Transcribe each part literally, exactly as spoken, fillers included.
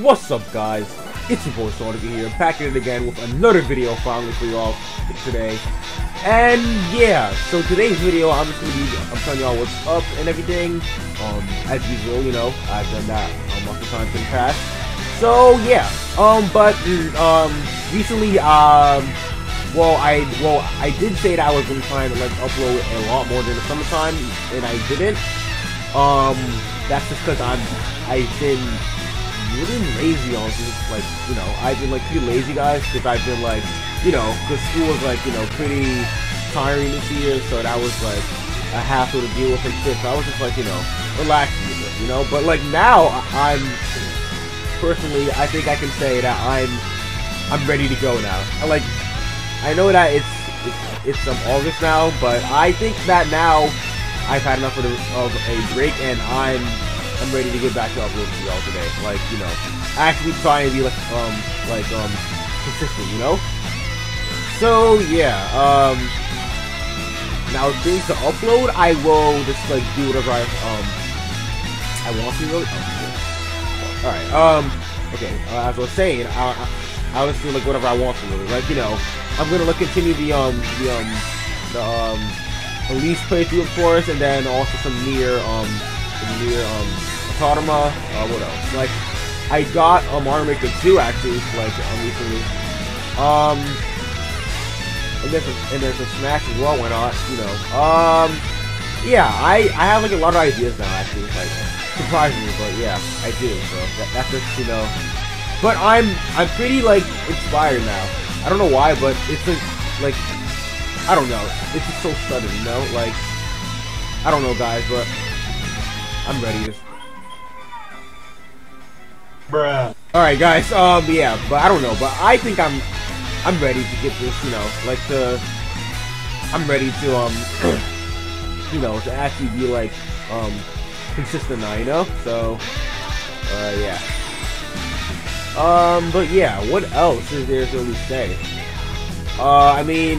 What's up, guys? It's your boy Sonic here, back at it again with another video finally for y'all today. And yeah, so today's video, I'm just gonna be, I'm telling y'all what's up and everything. Um, as usual, you know, I've done that um, lots of times in the past. So yeah, um, but um, recently, um, well, I well, I did say that I was gonna try to like upload a lot more during the summertime, and I didn't. Um, that's just because I'm, I've been really lazy, honestly. Like, you know, I've been like pretty lazy, guys, because I've been like, you know, because school was like, you know, pretty tiring this year, so that was like a hassle to deal with and shit. So I was just like, you know, relaxing a bit, you know. But like now, I'm personally, I think I can say that I'm, I'm ready to go now. I like, I know that it's it's, it's um, August now, but I think that now I've had enough of, the, of a break, and I'm I'm ready to get back to uploading to y'all today. Like, you know, actually trying to be like um like um consistent, you know. So yeah, um, now things to upload, I will just like do whatever I um I want to really. Oh, all right, um, okay. Uh, as I was saying, I, I I was doing like whatever I want to really. Like, you know, I'm gonna like continue the um the um the um Elise playthrough, of course, and then also some near um some near um Autonoma. Uh, what else? Like, I got a um, Mario Maker two actually like um, recently. Um. And there's, a, and there's a Smash as well, why not, you know. Um, yeah, I, I have, like, a lot of ideas now, actually, like, surprisingly, but yeah, I do, so, that, that's just, you know. But I'm, I'm pretty, like, inspired now. I don't know why, but it's, like, like, I don't know, it's just so sudden, you know, like, I don't know, guys, but I'm ready to... Bruh. Alright, guys, um, yeah, but I don't know, but I think I'm... I'm ready to get this, you know, like to, I'm ready to, um, you know, to actually be, like, um, consistent now, you know, so, uh, yeah, um, but yeah, what else is there to say? Uh, I mean,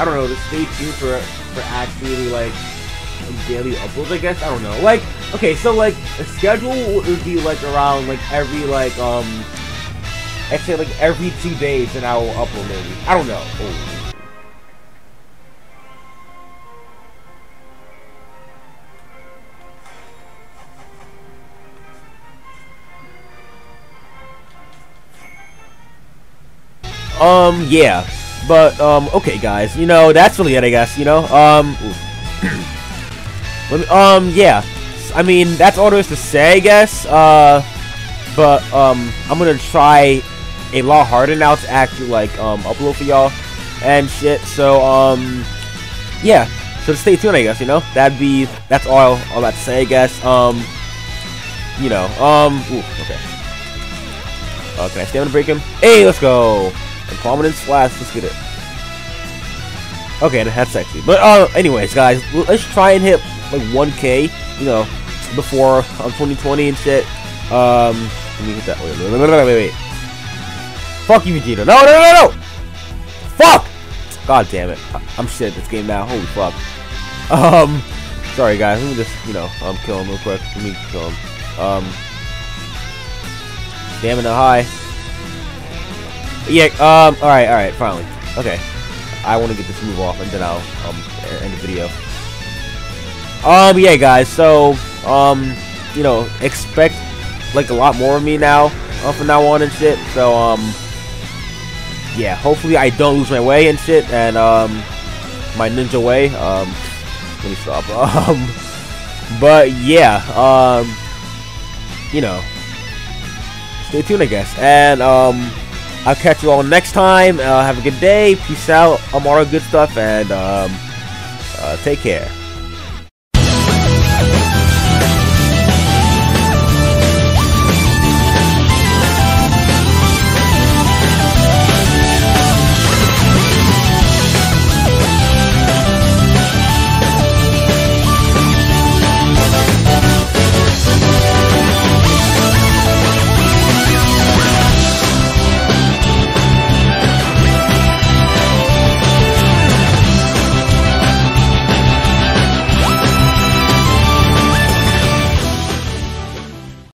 I don't know, just stay tuned for, for actually, like, daily uploads, I guess, I don't know, like, okay, so, like, the schedule would be, like, around, like, every, like, um, I'd say like every two days and I will upload maybe. I don't know. Ooh. Um, yeah. But, um, okay, guys. You know, that's really it, I guess, you know? Um, Let me, um, yeah. I mean, that's all there is to say, I guess. Uh, but, um, I'm gonna try a lot harder now to actually like um upload for y'all and shit, so um yeah, so stay tuned, I guess, you know. That'd be, that's all all that to say, I guess. Um you know, um ooh, okay, uh, can I stamina break him? Hey, let's go, and prominent slash, let's get it. Okay, that's sexy, but uh anyways, guys, let's try and hit like one K, you know, before um, twenty twenty and shit. um Let me hit that. Wait, wait, wait, wait, wait. Fuck you, Vegeta. No, no, no, no. Fuck. God damn it. I I'm shit at this game now. Holy fuck. Um, sorry, guys. Let me just, you know, um, kill him real quick. Let me kill him. Um, stamina high. Yeah. Um. All right. All right. Finally. Okay. I want to get this move off, and then I'll um end the video. Um. Yeah, guys. So, um, you know, expect like a lot more of me now, uh, from now on and shit, so, um, yeah, hopefully I don't lose my way and shit, and, um, my ninja way, um, let me stop, um, but, yeah, um, you know, stay tuned, I guess, and, um, I'll catch you all next time. Uh, have a good day, peace out, I'm all good stuff, and, um, uh, take care.